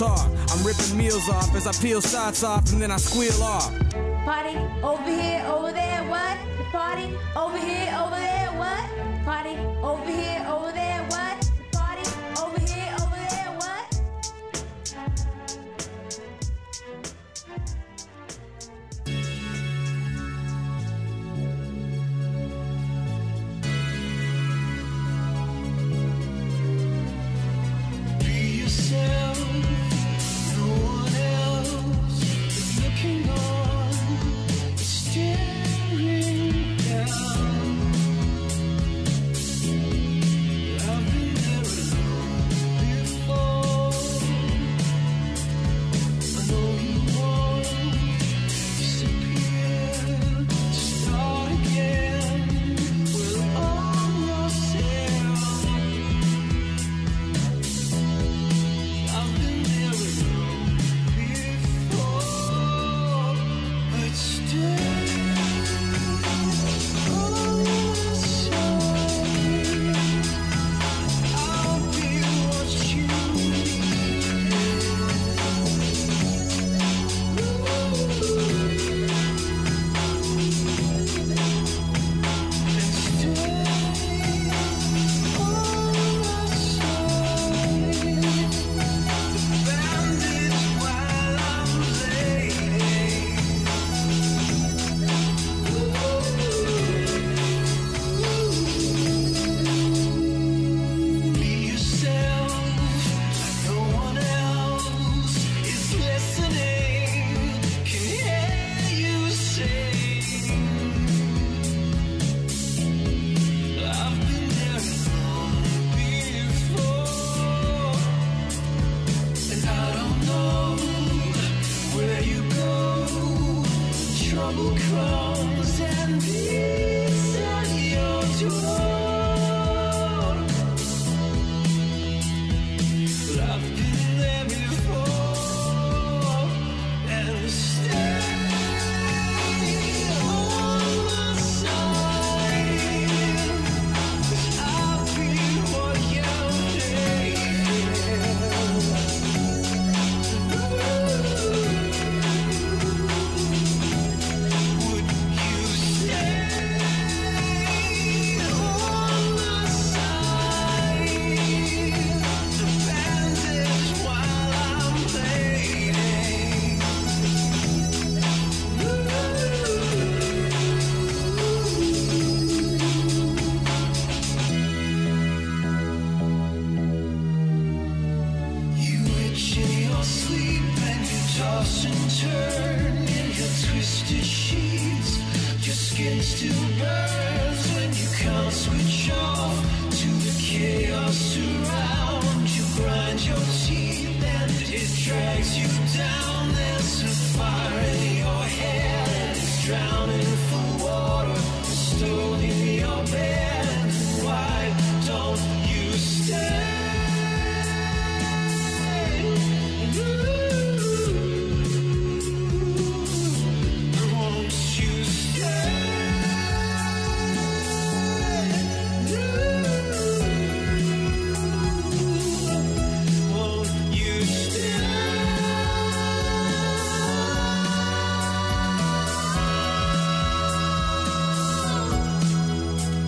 guitar. I'm ripping meals off as I peel shots off and then I squeal off. Party over here, over there, what? Party over here, over there, what? Party over here, over there, what? Party over here, over there, what? Be yourself, no one else is looking on, is staring down.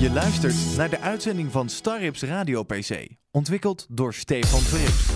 Je luistert naar de uitzending van Starrips RadioPC, ontwikkeld door Stephan Verrips.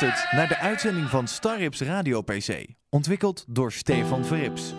luistert naar de uitzending van StarRips RadioPC, ontwikkeld door Stephan Verrips.